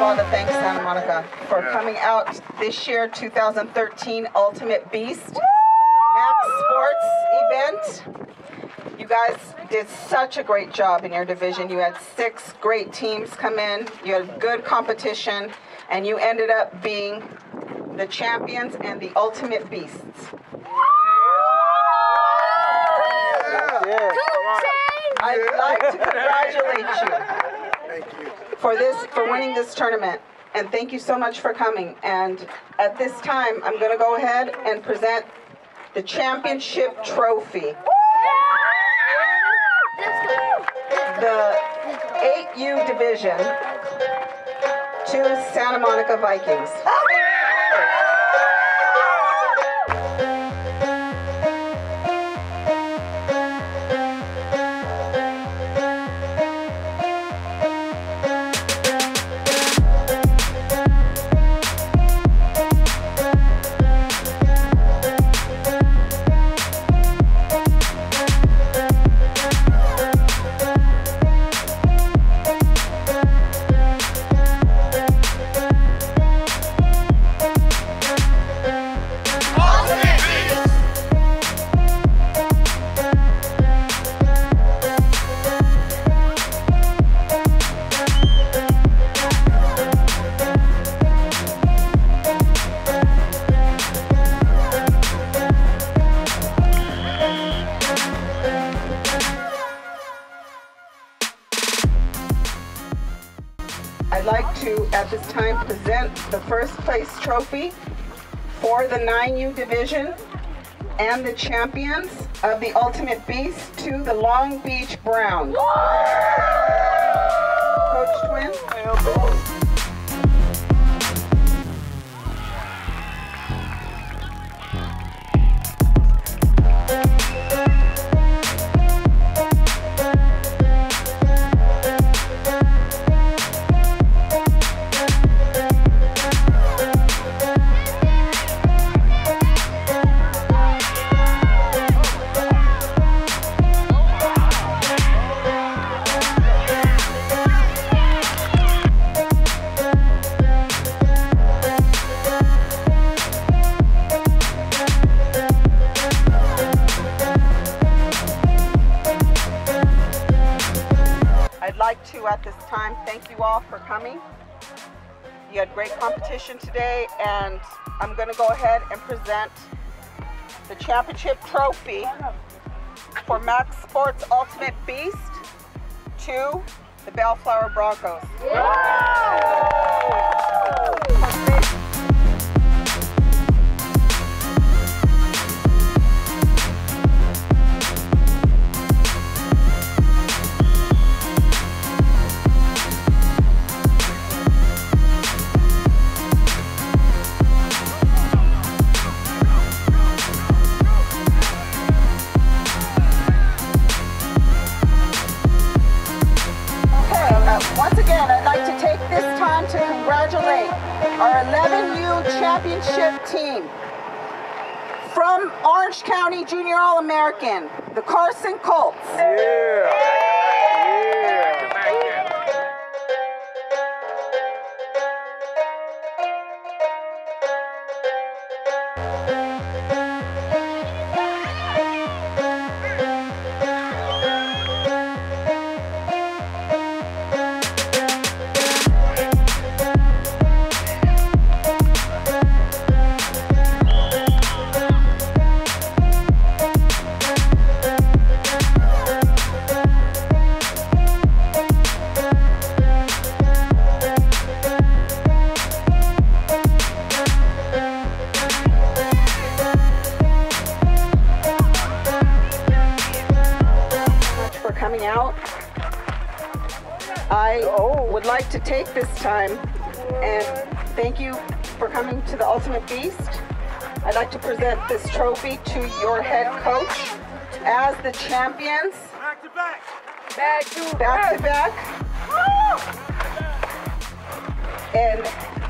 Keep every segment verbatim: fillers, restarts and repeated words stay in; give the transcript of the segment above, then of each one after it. of all to thank Santa Monica for yeah. coming out this year, two thousand thirteen Ultimate Beast Max Sports event. You guys did such a great job in your division. You had six great teams come in. You had good competition, and you ended up being the champions and the ultimate beasts. Yeah. Yeah. I'd like to congratulate you, thank you for this, for winning this tournament, and thank you so much for coming. And at this time, I'm going to go ahead and present the championship trophy. The eight U division to Santa Monica Vikings. I'd like to, at this time, present the first place trophy for the nine U division and the champions of the Ultimate Beast to the Long Beach Browns. Coach Twin. To at this time, thank you all for coming. You had great competition today, and I'm going to go ahead and present the championship trophy for Max Sports Ultimate Beast to the Bellflower Broncos. Yeah. Our eleven U championship team from Orange County Junior All-American, the Carson Colts. Yeah. Yeah. Out. I would like to take this time and thank you for coming to the Ultimate Beast. I'd like to present this trophy to your head coach as the champions. Back to back. Back to back. To back. And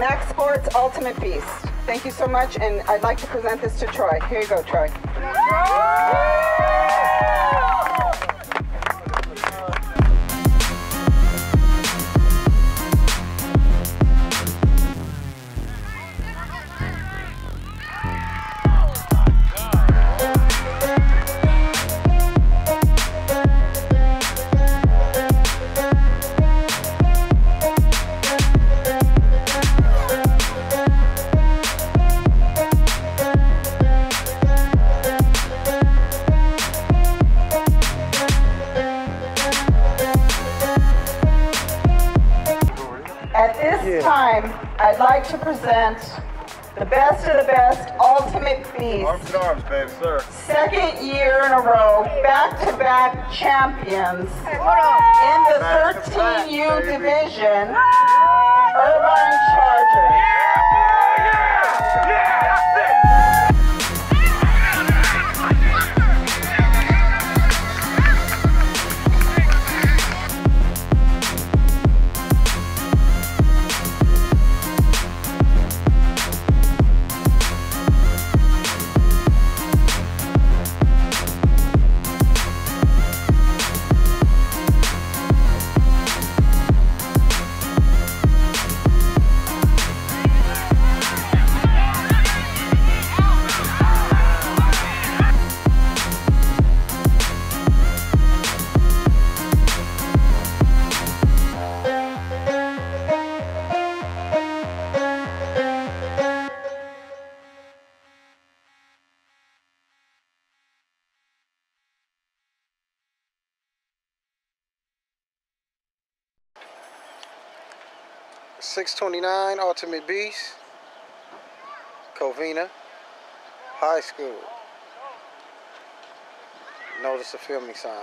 Max Sports Ultimate Beast. Thank you so much, and I'd like to present this to Troy. Here you go, Troy. like to present the best of the best Ultimate Beast. Arms and arms, babe, sir. Second year in a row, back-to-back champions in the thirteen U division, Irvine Chargers. Yeah, yeah, yeah, that's it. six twenty-nine Ultimate Beast, Covina High School. Notice the filming sign.